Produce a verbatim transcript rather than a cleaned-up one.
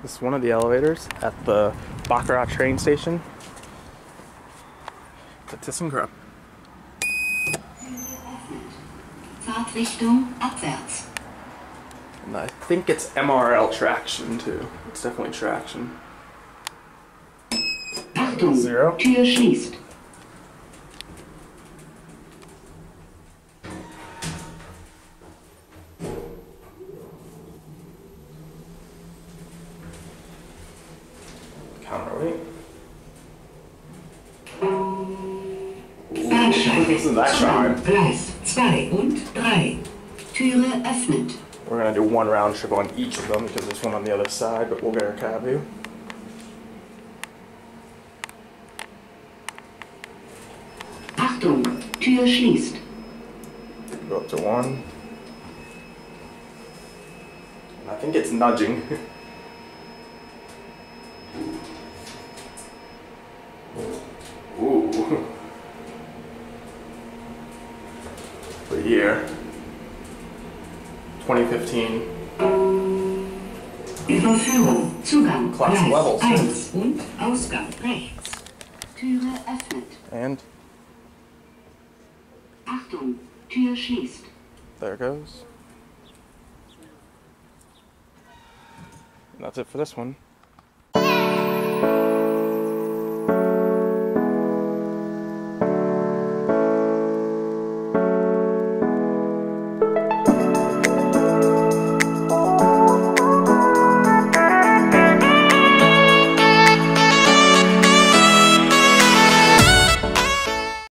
This is one of the elevators at the Bacharach train station. The ThyssenKrupp. And I think it's M R L traction too. It's definitely traction. Zero. Tür schließt. Counterweight. We're going to do one round trip on each of them because there's one on the other side, but we'll get our cab view. Achtung, Tür schließt. Go up to one. I think it's nudging. Ooh. The year twenty fifteen. Überführung, Zugang, Gleis eins und Ausgang rechts. Türe öffnet. And Achtung, Tür schließt. There it goes. And that's it for this one.